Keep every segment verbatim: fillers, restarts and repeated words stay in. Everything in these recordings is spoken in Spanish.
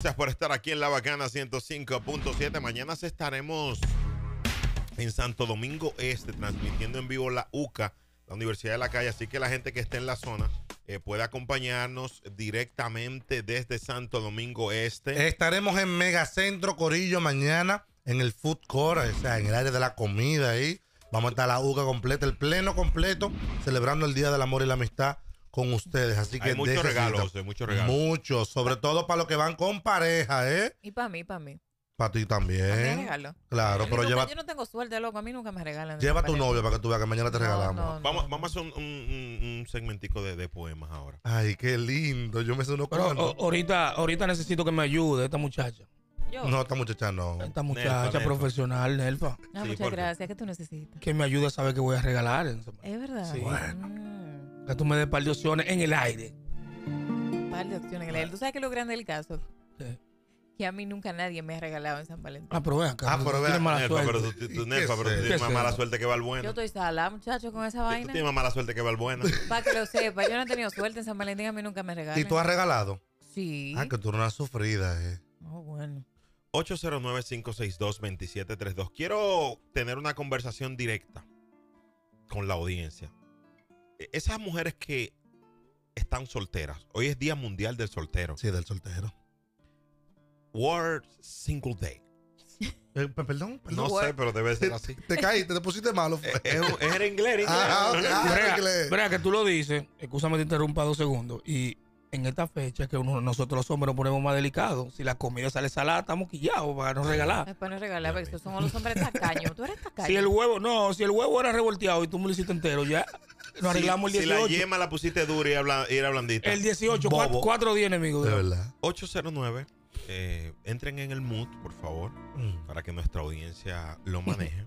Gracias por estar aquí en La Bacana ciento cinco punto siete. Mañana estaremos en Santo Domingo Este, transmitiendo en vivo la U C A, la Universidad de la Calle. Así que la gente que esté en la zona eh, puede acompañarnos directamente desde Santo Domingo Este. Estaremos en Megacentro, Corillo, mañana en el food court, o sea, en el área de la comida ahí. Vamos a estar la U C A completa, el pleno completo, celebrando el Día del Amor y la Amistad con ustedes, así que hay muchos regalos, muchos regalos, muchos, sobre todo para los que van con pareja, ¿eh? Y para mí, para mí, para ti también. ¿Para mí regalo? Claro, yo pero nunca, lleva. Yo no tengo suerte, loco, a mí nunca me regalan. Lleva a tu novio para que tú veas que mañana te no, regalamos. No, no. Vamos, vamos a hacer un, un, un segmentico de, de poemas ahora. Ay, qué lindo, yo me sé unos cuantos. Ahorita, ahorita necesito que me ayude esta muchacha. Yo. No, esta muchacha no. Esta muchacha Nelfa, profesional, Nelfa. Ah, sí, muchas gracias, que tú necesitas. Que me ayude a saber qué voy a regalar. Es verdad. Sí. Bueno. Mm. Que tú me des un par de opciones en el aire. Un par de opciones en el aire. ¿Tú sabes qué es lo grande del caso? Sí. Que a mí nunca nadie me ha regalado en San Valentín. Ah, pero vean, ah, pero vean, Nelfa, pero tú, tú, tú, Nelfa, pero tú tienes más mala suerte que Valbuena. Yo estoy salada, muchachos, con esa vaina. Tú tienes más mala suerte que Valbuena. Para que lo sepa, yo no he tenido suerte en San Valentín, a mí nunca me regalan. ¿Y tú has regalado? Sí. Ah, que tú no has sufrido, eh. Oh, bueno. ocho cero nueve, cinco seis dos, dos siete tres dos. Quiero tener una conversación directa con la audiencia. Esas mujeres que están solteras. Hoy es Día Mundial del Soltero. Sí, del soltero. World Single Day. Eh, perdón, perdón. No World. Sé, pero debe ser así. Te caíste, te pusiste malo. Es, es en inglés. Ah, verá que tú lo dices. Excúsame, te interrumpa dos segundos. Y en esta fecha es que uno, nosotros los hombres nos ponemos más delicados. Si la comida sale salada, estamos quillados para no regalar. Es para no regalar, porque estos somos los hombres tacaños. Tú eres tacaño. Si el huevo, no, si el huevo era revolteado y tú me lo hiciste entero, ya nos arreglamos si, el dieciocho. Si la yema la pusiste dura y era blandita. El dieciocho, cuatro, cuatro días enemigos. De verdad. ocho cero nueve, eh, entren en el mood, por favor, mm. para que nuestra audiencia lo maneje.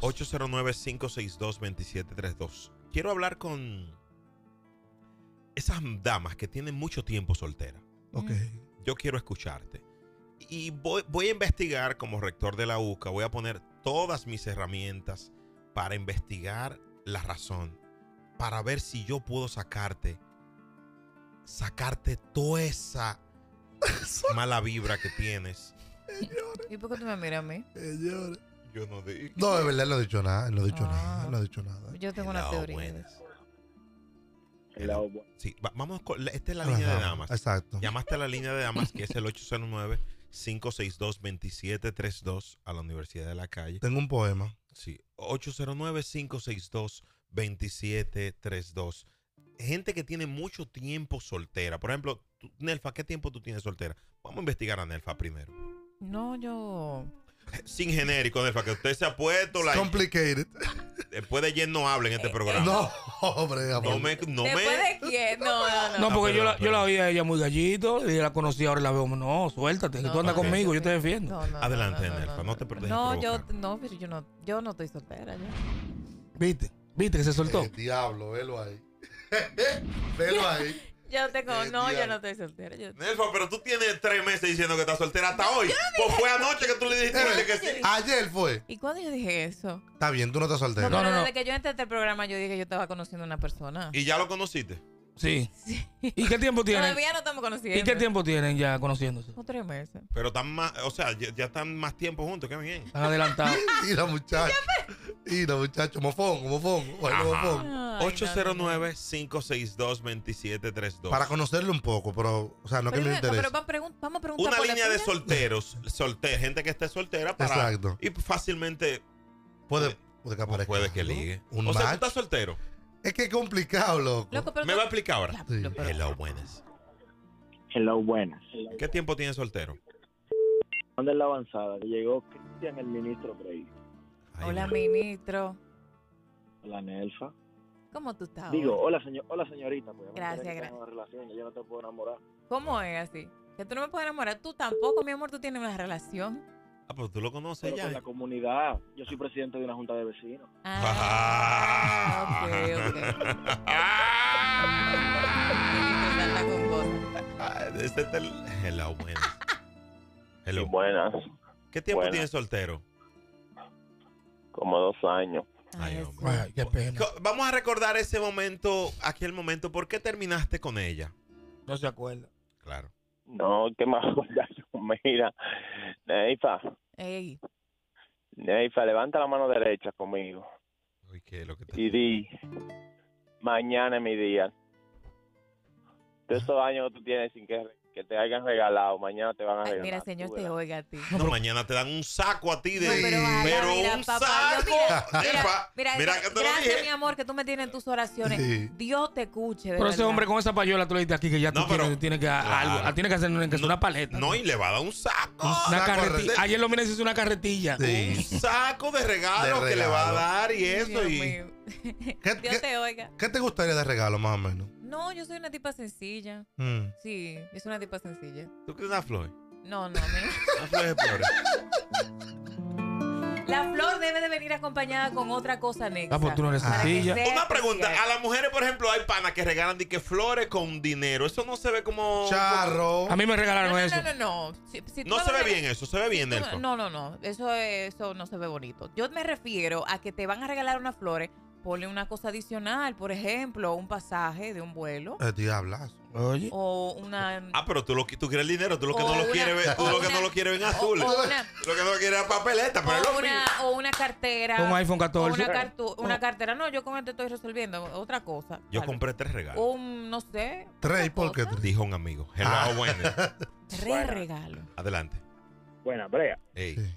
ocho cero nueve, cinco seis dos, dos siete tres dos. Quiero hablar con esas damas que tienen mucho tiempo soltera. Ok. Yo quiero escucharte. Y voy, voy a investigar como rector de la U C A. Voy a poner todas mis herramientas para investigar la razón. Para ver si yo puedo sacarte. Sacarte toda esa mala vibra que tienes. ¿Y por qué tú me miras a mí? Yo no digo. No, de verdad, no he dicho nada. No he dicho ah. nada. No he dicho nada. Yo tengo una teoría. Buenas. Sí, vamos con, esta es la Ajá, línea de damas. Exacto. Llamaste a la línea de damas, que es el ocho cero nueve, cinco seis dos, dos siete tres dos a la Universidad de la Calle. Tengo un poema. Sí, ocho cero nueve, cinco seis dos, dos siete tres dos. Gente que tiene mucho tiempo soltera. Por ejemplo, tú, Nelfa, ¿qué tiempo tú tienes soltera? Vamos a investigar a Nelfa primero. No, yo... Sin genérico, Nelfa, que usted se ha puesto la... Complicated. Después de ayer no hablen en este programa. No, hombre. No me... No Después me... de quién, no, no, no. No, porque no, pero, yo, la, yo la oía a ella muy gallito, y la conocí, ahora la veo, no, suéltate, no, tú andas no, conmigo, no, yo te defiendo. No, no, adelante, no, no, Nelfa, no, no te perdés. No, yo no, pero yo no, yo no estoy soltera. Yo. ¿Viste? ¿Viste que se soltó? El diablo, velo ahí. Velo ahí. Yo tengo, no, yo no estoy soltera. Yo... Nelfa, pero tú tienes tres meses diciendo que estás soltera hasta no, hoy. Pues no fue anoche que tú le dijiste eh, que sí. Ayer fue. ¿Y cuándo yo dije eso? Está bien, tú no estás soltera. No, no, no, no. Desde que yo entré a este programa, yo dije que yo estaba conociendo a una persona. ¿Y ya lo conociste? Sí. sí. ¿Y qué tiempo tienen? Todavía no estamos conociendo. ¿Y qué tiempo tienen ya conociéndose? O tres meses. Pero están más, o sea, ya, ya están más tiempo juntos, qué bien. Están adelantados. Y la muchacha. Y la muchacha, mofón, mofón. Bueno, mofón. ocho cero nueve, cinco seis dos, dos siete tres dos. Para conocerlo un poco, pero, o sea, no pero, que me interese. Pero vamos, vamos a preguntar. Una por línea de solteros, solter, gente que esté soltera para. Exacto. Y fácilmente. Puede, puede que aparezca. Puede que ligue. ¿Un o match? Sea, tú estás soltero. Es que es complicado, loco. loco me no, va a explicar ahora. Sí. Hello, buenas. Hello, buenas. ¿Qué tiempo tiene soltero? ¿Dónde es la avanzada? Llegó Cristian, el ministro Rey. Hola, man. Ministro. Hola, Nelfa. ¿Cómo tú estás? Digo, hola, señor, hola señorita. Pues, gracias, gracias. Una relación, yo no te puedo enamorar. ¿Cómo es así? Que tú no me puedes enamorar. Tú tampoco, mi amor, tú tienes una relación. Ah, pero tú lo conoces pero ya. Con la comunidad. Yo soy presidente de una junta de vecinos. Ah, ah ok, ok. Ah, con cosas. Este es el... Hello, buenas. Hello. Buenas. ¿Qué tiempo buenas. Tienes soltero? Como dos años. Ay, hombre. Ay, qué pena. Vamos a recordar ese momento, aquel momento. ¿Por qué terminaste con ella? No se acuerda. Claro. No, ¿qué más acuerdo yo? Mira, Nelfa. Ey. Nelfa, levanta la mano derecha conmigo. Uy, ¿qué es lo que te... Y di, mañana es mi día. De esos años que tú tienes sin que, que te hayan regalado, mañana te van a regalar. Ay, mira, señor, te oiga a ti. No, mañana te dan un saco a ti de... No, pero vaya, pero mira, un papá, saco. Yo, mira, mira, mira, mira que te gracias, lo dije. Mi amor, que tú me tienes en tus oraciones. Sí. Dios te escuche, de pero verdad. Ese hombre con esa payola, tú le dices aquí que ya no, tú tienes, tienes que claro. algo, tienes que hacer una, que no, una paleta. No, y le va a dar un saco. Una saco carretilla. Ayer lo miren si hizo una carretilla. Sí. Un saco de regalo, de regalo que le va a dar y eso. Dios y... mío. ¿Qué, Dios qué, te oiga. ¿Qué te gustaría de regalo, más o menos? No, yo soy una tipa sencilla. Mm. Sí, yo soy una tipa sencilla. ¿Tú crees una flor? No, no, no. La flor es flor. La flor debe de venir acompañada con otra cosa negra. Ah, pues tú no eres sencilla. Una pregunta. Especial. A las mujeres, por ejemplo, hay panas que regalan de que flores con dinero. Eso no se ve como... Charro. Como... A mí me regalaron no, no, eso. No, no, no. No, si, si no se ve bien eso. Se ve bien, Nelfa. No, no, no. Eso, eso no se ve bonito. Yo me refiero a que te van a regalar unas flores... Ponle una cosa adicional, por ejemplo, un pasaje de un vuelo. Eh, te hablas. Oye. O una... Ah, pero tú, lo, tú quieres el dinero, tú lo que no lo quieres ver, tú lo que no lo quieres ver en azul. Lo que no lo quieres es papeleta, pero es lo mismo. O una cartera. Un iPhone catorce. Una, una cartera. No, yo con este estoy resolviendo otra cosa. Yo compré tres regalos. Un, no sé. Tres, porque dijo un amigo. Hello, bueno. Tres regalos. Adelante. Buena, brea. Ey. Sí.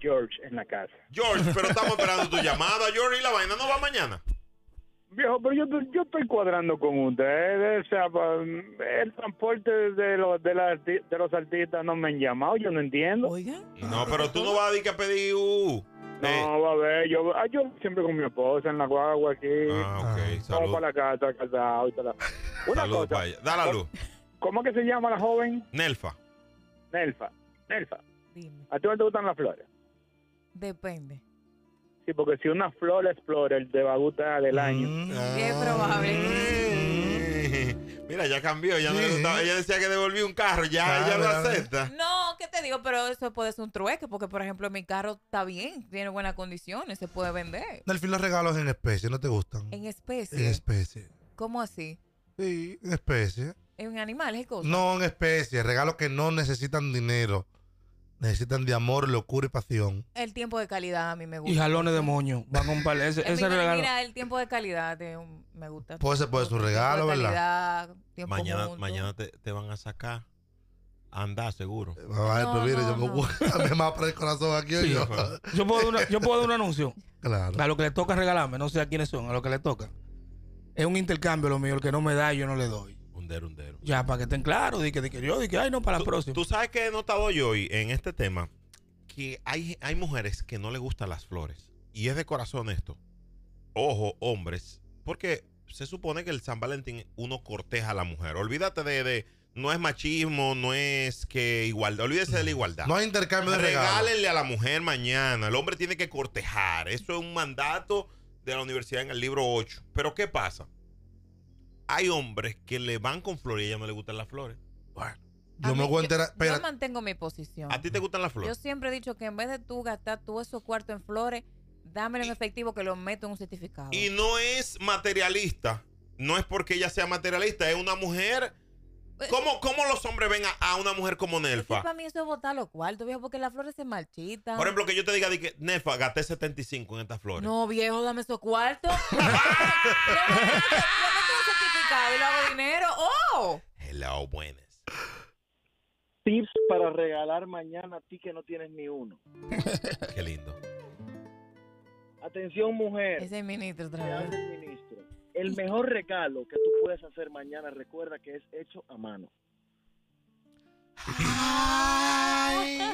George en la casa. George, pero estamos esperando tu llamada, George, y la vaina no va mañana. Viejo, pero yo, yo estoy cuadrando con ustedes. O sea, el transporte de los, de, la, de los artistas no me han llamado, yo no entiendo. Oiga. No, pero tú no vas a decir que pedir U. No, va a ver, yo, yo siempre con mi esposa en la guagua aquí. Ah, ok, salud. Vamos para la casa, casado y tal. Una salud, cosa. Vaya. Da la luz. ¿Cómo que se llama la joven? Nelfa. Nelfa. Nelfa. Dime. ¿A ti no te gustan las flores? Depende. Sí, porque si una flor es flor, el te va a gustar del año. Mm, ah, es probable. Mm. Mira, ya cambió, ya sí. No le gustaba. Ella decía que devolví un carro, ya, ah, ya lo acepta. No, ¿qué te digo? Pero eso puede ser un trueque, porque por ejemplo mi carro está bien, tiene buenas condiciones, se puede vender. Al fin los regalos en especie, ¿no te gustan? En especie. En especie. ¿Cómo así? Sí, en especie. ¿En animales y cosas? No, en especie, regalos que no necesitan dinero. Necesitan de amor, locura y pasión. El tiempo de calidad a mí me gusta. Y jalones de moño. Van con pal ese, ese regalo. Mira, el tiempo de calidad te, me gusta. Pues ese puede ser un regalo, tiempo de calidad, ¿verdad? Tiempo mañana junto. Mañana te, te van a sacar. Anda, seguro. A ver, no, pues mire, no, yo no. Me, me abre el corazón aquí. Sí, yo. Yo, puedo una, yo puedo dar un anuncio. Claro. A lo que le toca regalarme, no sé a quiénes son, a lo que le toca. Es un intercambio lo mío. El que no me da, yo no le doy. Hundero, hundero. Ya, para que estén claros, de que, de que yo, de que, ay, no, para la próxima. Tú sabes que he notado yo hoy en este tema que hay, hay mujeres que no les gustan las flores. Y es de corazón esto. Ojo, hombres, porque se supone que el San Valentín uno corteja a la mujer. Olvídate de, de no es machismo, no es que igualdad. Olvídese de la igualdad. No hay intercambio de regalos. Regálenle a la mujer mañana. El hombre tiene que cortejar. Eso es un mandato de la universidad en el libro ocho. Pero ¿qué pasa? Hay hombres que le van con flores y a ella no le gustan las flores. Bueno, yo a me mí, voy a enterar. Yo, yo mantengo mi posición. ¿A ti te gustan las flores? Yo siempre he dicho que en vez de tú gastar tú esos cuartos en flores, dámelo en efectivo que lo meto en un certificado. Y no es materialista. No es porque ella sea materialista. Es una mujer... ¿Cómo, ¿Cómo los hombres ven a, a una mujer como Nelfa? Para mí eso es botar los cuartos, viejo, porque las flores se marchitan. Por ejemplo, que yo te diga, que Nelfa, gasté setenta y cinco en estas flores. No, viejo, dame esos cuartos. Yo me tengo certificado y lo hago dinero. ¡Oh! Hello, buenas. Tips para regalar mañana a ti que no tienes ni uno. Qué lindo. Atención, mujer. Es el ministro otra vez. Es el ministro. El mejor regalo que tú puedes hacer mañana, recuerda que es hecho a mano. Ay.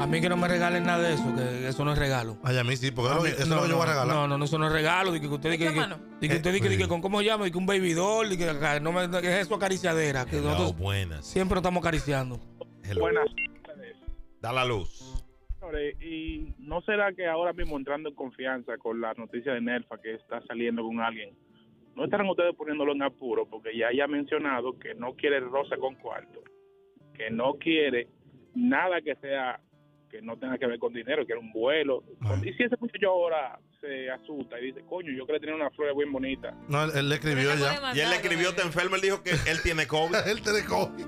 A mí que no me regalen nada de eso, que eso no es regalo. Ay, a mí sí, porque a mí, eso no, no yo voy a regalar. No, no, no, eso no es regalo. Dice que usted dice que, que, que usted dice que, que con cómo llama, y que un baby doll, y que, no me, que es eso acariciadera. Que hello, nosotros buenas. Siempre estamos acariciando. Hello. Buenas. Da la luz. Y no será que ahora mismo entrando en confianza con la noticia de Nelfa que está saliendo con alguien, ¿no estarán ustedes poniéndolo en apuro? Porque ya ella ha mencionado que no quiere rosa con cuarto, que no quiere nada que sea que no tenga que ver con dinero, que era un vuelo. Ay. Y si ese muchacho ahora se asusta y dice, coño, yo que le tenía una flor bien bonita. No, él, él le escribió ya. Y él le escribió, te enfermo, él dijo que él tiene COVID. Él tiene COVID.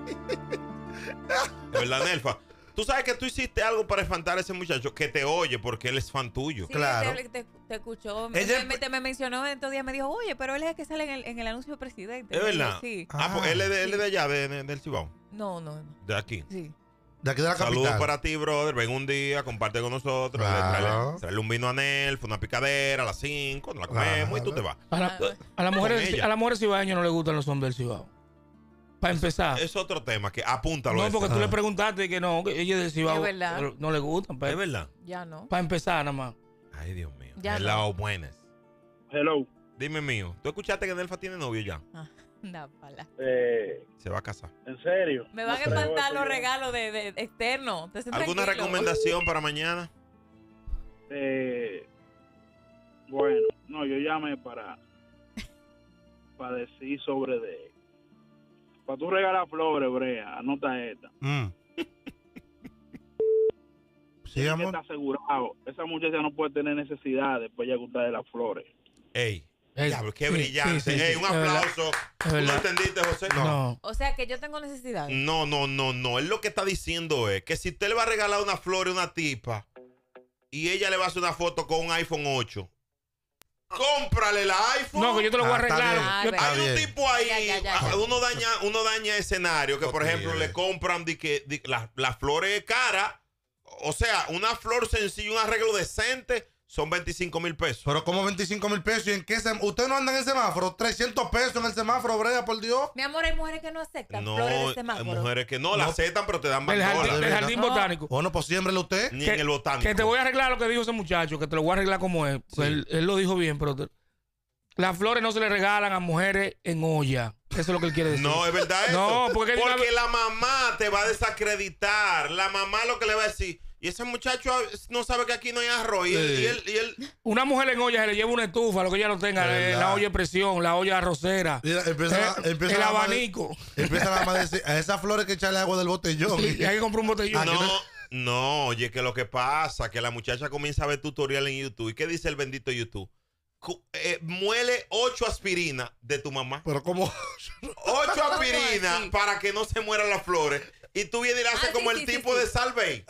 De verdad, Nelfa. Tú sabes que tú hiciste algo para espantar a ese muchacho que te oye porque él es fan tuyo. Sí, claro. Te, te, te escuchó. Ella, me, me, me mencionó en todo día. Me dijo, oye, pero él es el que sale en el, en el anuncio del presidente. ¿Es verdad? Sí. Ah, ah, pues él es de, sí. de allá, de, de, del Cibao. No, no, no. De aquí. Sí. De aquí de la capital. Saludos para ti, brother. Ven un día, comparte con nosotros. Claro. Traerle un vino a Nelfa, una picadera a las cinco, nos la comemos claro. y tú te vas. A las la mujeres la mujer cibaeñas no le gustan los hombres del Cibao. Para empezar. Es otro tema que apúntalo. No, porque ese. tú le preguntaste que no, que ella decía, es verdad. No le gustan. Pero es verdad. Ya no. Para empezar, nada más. Ay, Dios mío. Ya Hello, no. buenas. Hello. Dime mío. ¿Tú escuchaste que Nelfa tiene novio ya? Ah, anda, pala. Eh, Se va a casar. ¿En serio? Me van no, a espantar los regalos de, de externos. ¿Alguna tranquilo? recomendación Uy. para mañana? Eh, bueno, no, yo llamé para, para decir sobre de... Para tú regalar flores, Brea, anota esta. Mm. Sí, amor. Está asegurado. Esa muchacha no puede tener necesidad después de gustar de las flores. Ey, Ey. Ya, qué sí, brillante. Sí, sí, Ey, sí, un aplauso. ¿Tú lo entendiste, José? No. no. O sea, que yo tengo necesidad. No, no, no, no. Él lo que está diciendo es que si usted le va a regalar una flor a una tipa y ella le va a hacer una foto con un iPhone ocho. Cómprale la iPhone. No, que yo te lo voy a arreglar. Ah, yo, hay bien. un tipo ahí, ya, ya, ya, ya. uno daña, uno daña escenario, que por okay. ejemplo le compran di que di, la, las flores caras. O sea, una flor sencilla, un arreglo decente, son veinticinco mil pesos. Pero como veinticinco mil pesos, ¿y en qué? ¿Usted no anda en el semáforo? trescientos pesos en el semáforo, Brea, por Dios. Mi amor, hay mujeres que no aceptan no, flores del semáforo. Hay mujeres que no, no la aceptan, pero te dan más. El jardín, el jardín no. botánico. Bueno, pues siémbrele usted. Ni que, en el botánico. Que te voy a arreglar lo que dijo ese muchacho, que te lo voy a arreglar como es. Sí. Él, él lo dijo bien, pero te... las flores no se le regalan a mujeres en olla. Eso es lo que él quiere decir. No, es verdad eso. No, porque, porque la... la mamá te va a desacreditar. La mamá lo que le va a decir... Y ese muchacho no sabe que aquí no hay arroz. Sí. Y él, y él, y él... Una mujer en olla se le lleva una estufa, lo que ella no tenga, la, la olla de presión, la olla arrocera, Mira, empieza el, la, empieza el la abanico. De, empieza la madre a decir, a esas flores que echarle agua del botellón. Sí, y hay que comprar un botellón. No, no, no, oye, que lo que pasa, que la muchacha comienza a ver tutorial en YouTube. ¿Y qué dice el bendito YouTube? Eh, muele ocho aspirinas de tu mamá. Pero como ocho aspirinas sí. para que no se mueran las flores. Y tú vienes y le haces ah, como sí, el sí, tipo sí. de Salvey.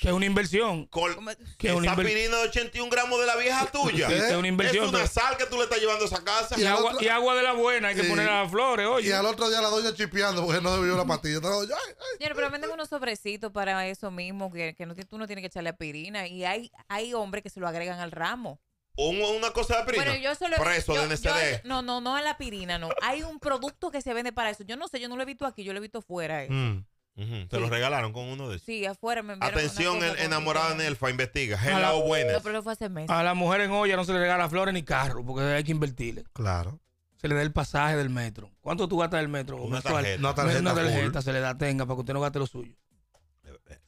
Que es una inversión. Col que esa inver pirina de ochenta y un gramos de la vieja tuya. ¿Eh? Es una inversión. Es una sal que tú le estás llevando a esa casa. Y, y, agua, y agua de la buena, hay que sí. poner a las flores, oye. Y al otro día la doña chipeando porque no debió la pastilla. Señor, pero venden unos sobrecitos para eso mismo, que, que no, tú no tienes que echarle aspirina. Y hay, hay hombres que se lo agregan al ramo. Una cosa de aspirina. Bueno, yo solo, Preso yo, de N C D. Yo, no, no, no a la aspirina, no. Hay un producto que se vende para eso. Yo no sé, yo no lo he visto aquí, yo lo he visto fuera. Eh. Mm. Uh-huh. Te sí. lo regalaron con uno de esos. Sí, afuera me enviaron. Atención, el, enamorada Nelfa, investiga. Hello, buenas. A la mujer en olla no se le regala flores ni carro, porque hay que invertirle. Claro. Se le da el pasaje del metro. ¿Cuánto tú gastas del metro? Una tarjeta. Una tarjeta, una tarjeta se le da, tenga, para que usted no gaste lo suyo.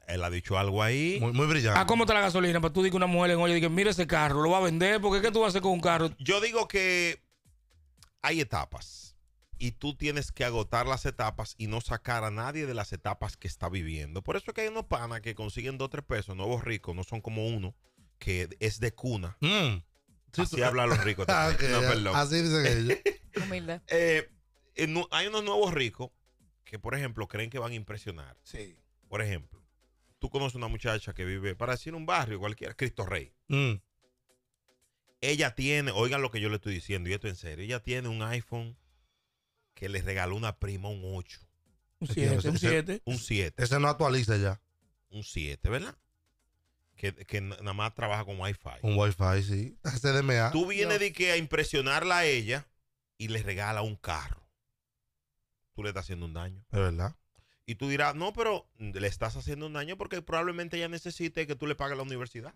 Él ha dicho algo ahí. Muy, muy brillante. Ah, ¿cómo está la gasolina? Para tú digas que una mujer en olla, diga, mira ese carro, lo va a vender, porque ¿qué tú vas a hacer con un carro? Yo digo que hay etapas. Y tú tienes que agotar las etapas y no sacar a nadie de las etapas que está viviendo. Por eso es que hay unos panas que consiguen dos o tres pesos, nuevos ricos, no son como uno, que es de cuna. Mm. Sí, así tú... hablan los ricos. Okay, no, perdón. Así dicen ellos. Humilde. Eh, eh, no, hay unos nuevos ricos que, por ejemplo, creen que van a impresionar. Sí. Por ejemplo, tú conoces una muchacha que vive, para decir un barrio cualquiera, Cristo Rey. Mm. Ella tiene, oigan lo que yo le estoy diciendo, y esto en serio, ella tiene un iPhone... que les regaló una prima un ocho. Un siete. Un siete. Un siete. Ese no actualiza ya. Un siete, ¿verdad? Que, que nada más trabaja con Wi-Fi. Con Wi-Fi, sí. C D M A. Tú vienes de que a impresionarla a ella y le regala un carro. Tú le estás haciendo un daño. Es verdad. Y tú dirás, no, pero le estás haciendo un daño porque probablemente ella necesite que tú le pagues la universidad.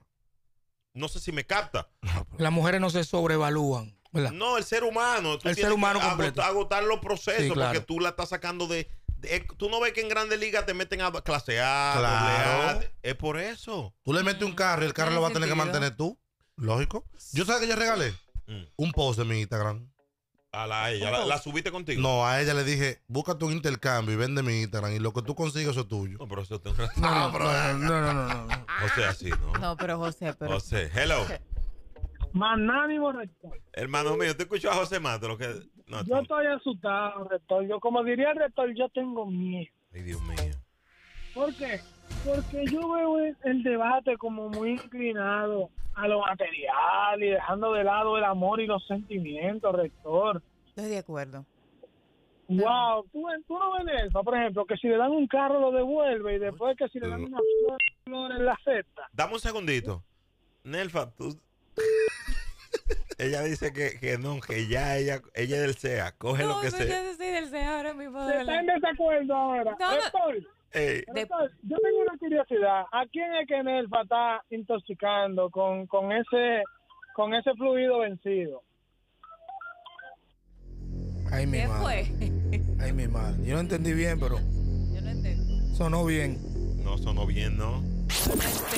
No sé si me capta. Las mujeres no se sobrevalúan. ¿Verdad? No, el ser humano. Tú el ser humano completo. Agotar los procesos sí, claro. porque tú la estás sacando de, de... Tú no ves que en Grandes Ligas te meten a clase A, claro. doble A. Es por eso. Tú le metes un carro y el carro lo vas a tener que mantener tú. Lógico. Yo sabes que yo regalé mm. un post en mi Instagram. A la a ella. La, ¿La subiste contigo? No, a ella le dije, búscate un intercambio y vende mi Instagram y lo que tú consigues eso es tuyo. No, pero eso te... no, no, no, no, no, no, no. José, así, ¿no? No, pero José, pero... José, hello. José. Manánimo, rector. Hermano mío, te escucho a José Mato. Lo que... no, yo estoy asustado, rector. Yo, como diría el rector, yo tengo miedo. Ay, Dios mío. ¿Por qué? Porque yo veo el debate como muy inclinado a lo material y dejando de lado el amor y los sentimientos, rector. Estoy de acuerdo. Wow, tú, tú no ves Nelfa, por ejemplo, que si le dan un carro lo devuelve y después que si le dan una flor en la cesta. Dame un segundito. Nelfa, tú... Ella dice que, que no, que ya ella, ella es del C E A, coge no, lo que sea. No, yo soy del C E A ahora mismo. Se está en desacuerdo ahora. No, Rector, no. Eh, Rector, de... yo tengo una curiosidad. ¿A quién es que Nelfa está intoxicando con, con, ese, con ese fluido vencido? Ay, mi ¿Qué madre. fue? Ay, mi madre. Yo no entendí bien, pero... Yo no entendí. Sonó bien. No, sonó bien, ¿no?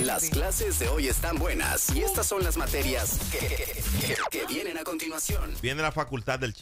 Las clases de hoy están buenas y estas son las materias que, que, que, que vienen a continuación. Viene la Facultad del Chino.